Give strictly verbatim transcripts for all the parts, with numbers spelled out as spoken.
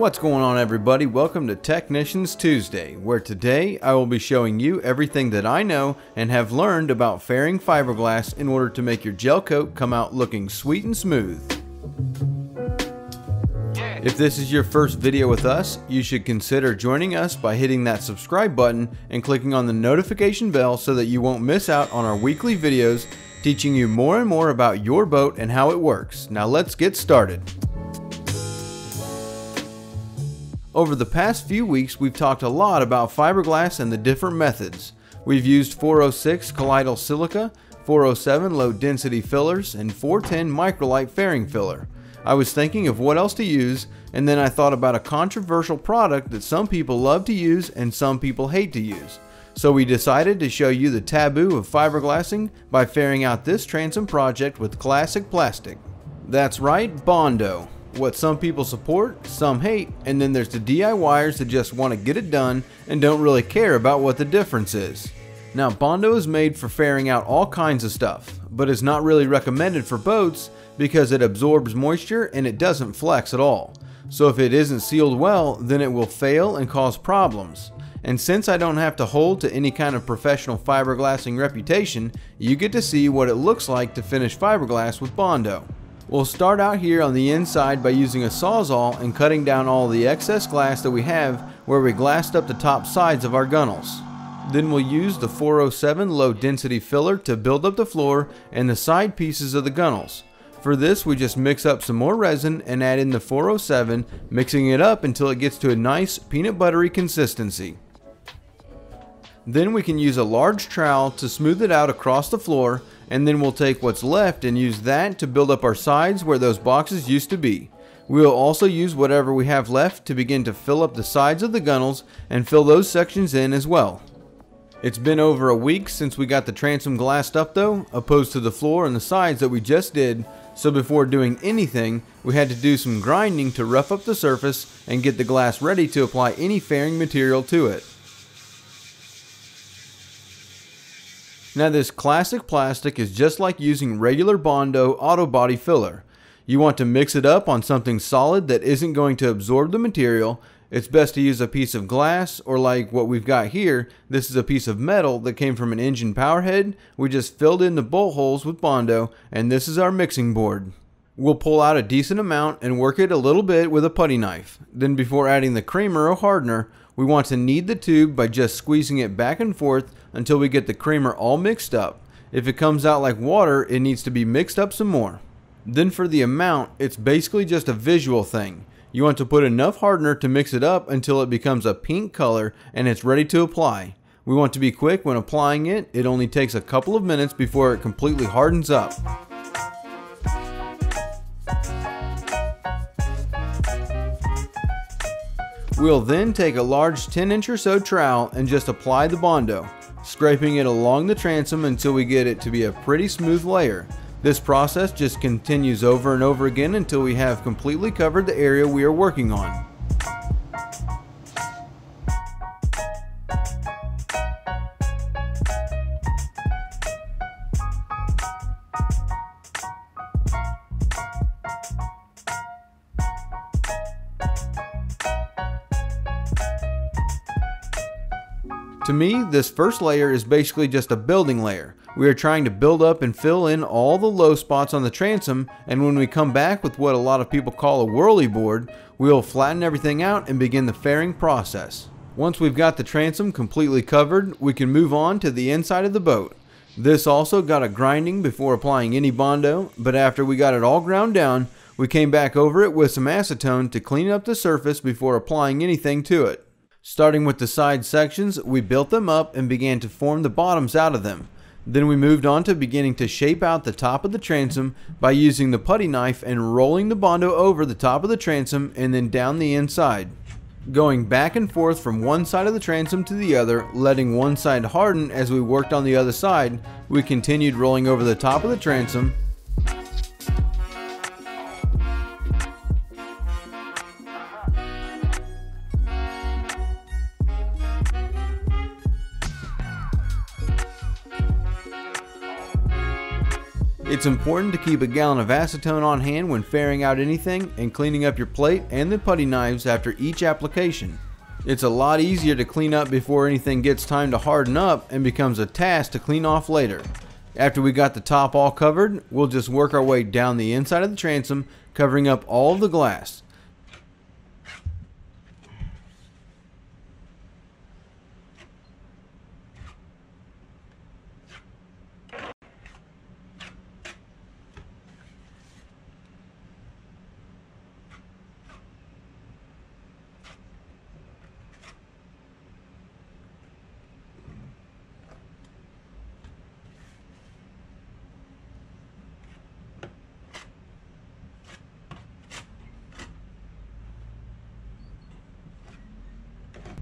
What's going on, everybody? Welcome to Technicians Tuesday, where today I will be showing you everything that I know and have learned about fairing fiberglass in order to make your gel coat come out looking sweet and smooth. Yeah. If this is your first video with us, you should consider joining us by hitting that subscribe button and clicking on the notification bell so that you won't miss out on our weekly videos teaching you more and more about your boat and how it works. Now let's get started. Over the past few weeks, we've talked a lot about fiberglass and the different methods. We've used four oh six colloidal silica, four oh seven low density fillers, and four ten microlite fairing filler. I was thinking of what else to use, and then I thought about a controversial product that some people love to use and some people hate to use. So we decided to show you the taboo of fiberglassing by fairing out this transom project with classic plastic. That's right, Bondo. What some people support, some hate, and then there's the D I Yers that just want to get it done and don't really care about what the difference is. Now, Bondo is made for fairing out all kinds of stuff, but is not really recommended for boats because it absorbs moisture and it doesn't flex at all. So if it isn't sealed well, then it will fail and cause problems. And since I don't have to hold to any kind of professional fiberglassing reputation, you get to see what it looks like to finish fiberglass with Bondo. We'll start out here on the inside by using a sawzall and cutting down all the excess glass that we have where we glassed up the top sides of our gunnels. Then we'll use the four oh seven low density filler to build up the floor and the side pieces of the gunnels. For this, we just mix up some more resin and add in the four oh seven, mixing it up until it gets to a nice peanut buttery consistency. Then we can use a large trowel to smooth it out across the floor, and then we'll take what's left and use that to build up our sides where those boxes used to be. We will also use whatever we have left to begin to fill up the sides of the gunnels and fill those sections in as well. It's been over a week since we got the transom glassed up though, opposed to the floor and the sides that we just did, so before doing anything, we had to do some grinding to rough up the surface and get the glass ready to apply any fairing material to it. Now, this classic plastic is just like using regular Bondo auto body filler. You want to mix it up on something solid that isn't going to absorb the material. It's best to use a piece of glass, or like what we've got here, this is a piece of metal that came from an engine powerhead. We just filled in the bolt holes with Bondo, and this is our mixing board. We'll pull out a decent amount and work it a little bit with a putty knife. Then before adding the creamer or hardener, we want to knead the tube by just squeezing it back and forth until we get the creamer all mixed up. If it comes out like water, it needs to be mixed up some more. Then for the amount, it's basically just a visual thing. You want to put enough hardener to mix it up until it becomes a pink color and it's ready to apply. We want to be quick when applying it. It only takes a couple of minutes before it completely hardens up. We'll then take a large ten inch or so trowel and just apply the Bondo, scraping it along the transom until we get it to be a pretty smooth layer. This process just continues over and over again until we have completely covered the area we are working on. To me, this first layer is basically just a building layer. We are trying to build up and fill in all the low spots on the transom, and when we come back with what a lot of people call a whirly board, we'll flatten everything out and begin the fairing process. Once we've got the transom completely covered, we can move on to the inside of the boat. This also got a grinding before applying any Bondo, but after we got it all ground down, we came back over it with some acetone to clean up the surface before applying anything to it. Starting with the side sections, we built them up and began to form the bottoms out of them. Then we moved on to beginning to shape out the top of the transom by using the putty knife and rolling the Bondo over the top of the transom and then down the inside. Going back and forth from one side of the transom to the other, letting one side harden as we worked on the other side, we continued rolling over the top of the transom. It's important to keep a gallon of acetone on hand when ferrying out anything and cleaning up your plate and the putty knives after each application. It's a lot easier to clean up before anything gets time to harden up and becomes a task to clean off later. After we got the top all covered, we'll just work our way down the inside of the transom, covering up all the glass.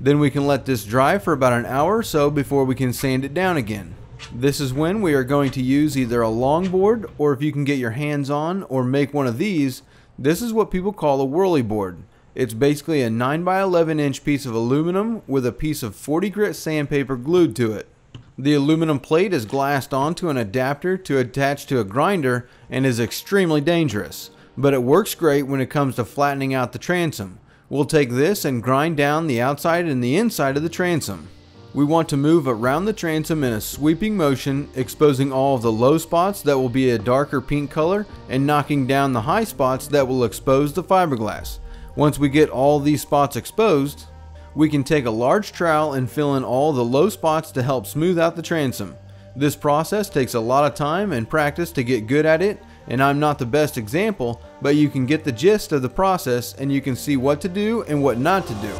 Then we can let this dry for about an hour or so before we can sand it down again. This is when we are going to use either a longboard, or if you can get your hands on or make one of these, this is what people call a whirly board. It's basically a nine by eleven inch piece of aluminum with a piece of forty grit sandpaper glued to it. The aluminum plate is glassed onto an adapter to attach to a grinder and is extremely dangerous, but it works great when it comes to flattening out the transom. We'll take this and grind down the outside and the inside of the transom. We want to move around the transom in a sweeping motion, exposing all of the low spots that will be a darker pink color and knocking down the high spots that will expose the fiberglass. Once we get all these spots exposed, we can take a large trowel and fill in all the low spots to help smooth out the transom. This process takes a lot of time and practice to get good at it, and I'm not the best example, but you can get the gist of the process and you can see what to do and what not to do.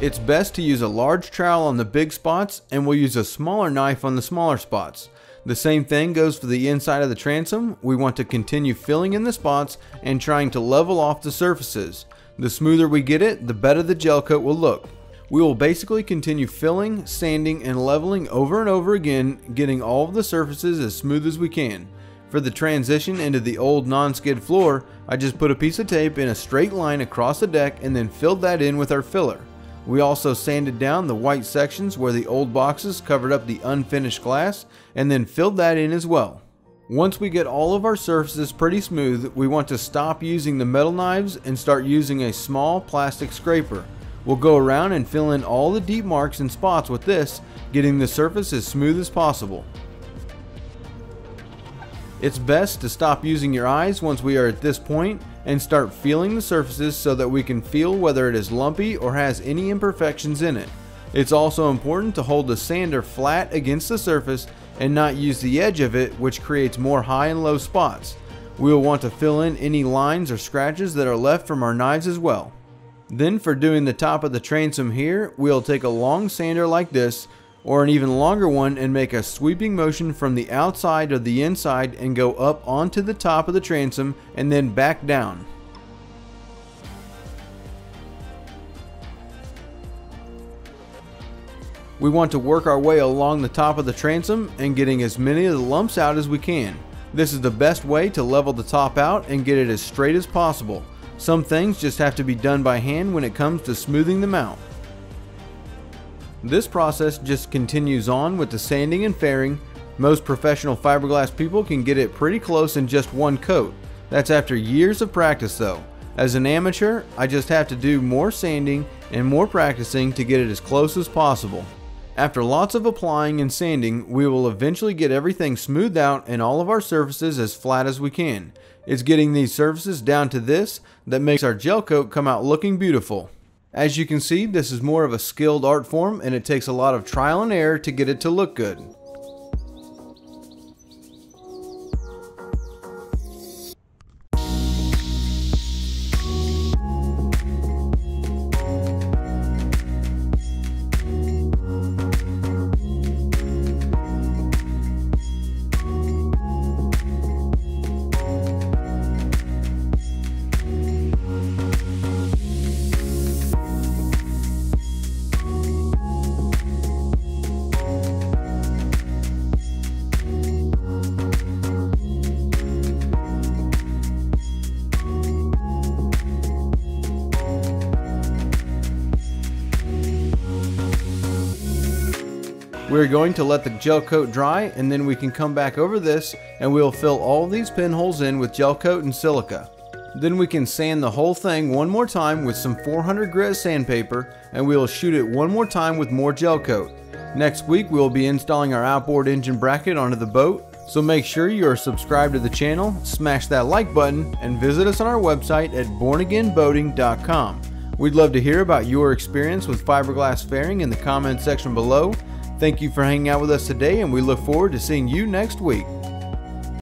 It's best to use a large trowel on the big spots, and we'll use a smaller knife on the smaller spots. The same thing goes for the inside of the transom. We want to continue filling in the spots and trying to level off the surfaces. The smoother we get it, the better the gel coat will look. We will basically continue filling, sanding, and leveling over and over again, getting all of the surfaces as smooth as we can. For the transition into the old non-skid floor, I just put a piece of tape in a straight line across the deck and then filled that in with our filler. We also sanded down the white sections where the old boxes covered up the unfinished glass and then filled that in as well. Once we get all of our surfaces pretty smooth, we want to stop using the metal knives and start using a small plastic scraper. We'll go around and fill in all the deep marks and spots with this, getting the surface as smooth as possible. It's best to stop using your eyes once we are at this point and start feeling the surfaces so that we can feel whether it is lumpy or has any imperfections in it. It's also important to hold the sander flat against the surface and not use the edge of it, which creates more high and low spots. We will want to fill in any lines or scratches that are left from our knives as well. Then for doing the top of the transom here, we'll take a long sander like this, or an even longer one, and make a sweeping motion from the outside or the inside and go up onto the top of the transom and then back down. We want to work our way along the top of the transom and getting as many of the lumps out as we can. This is the best way to level the top out and get it as straight as possible. Some things just have to be done by hand when it comes to smoothing them out. This process just continues on with the sanding and fairing. Most professional fiberglass people can get it pretty close in just one coat. That's after years of practice though. As an amateur, I just have to do more sanding and more practicing to get it as close as possible. After lots of applying and sanding, we will eventually get everything smoothed out and all of our surfaces as flat as we can. It's getting these surfaces down to this that makes our gel coat come out looking beautiful. As you can see, this is more of a skilled art form and it takes a lot of trial and error to get it to look good. We're going to let the gel coat dry, and then we can come back over this and we'll fill all these pinholes in with gel coat and silica. Then we can sand the whole thing one more time with some four hundred grit sandpaper, and we'll shoot it one more time with more gel coat. Next week we'll be installing our outboard engine bracket onto the boat, so make sure you are subscribed to the channel, smash that like button, and visit us on our website at born again boating dot com. We'd love to hear about your experience with fiberglass fairing in the comments section below. Thank you for hanging out with us today, and we look forward to seeing you next week.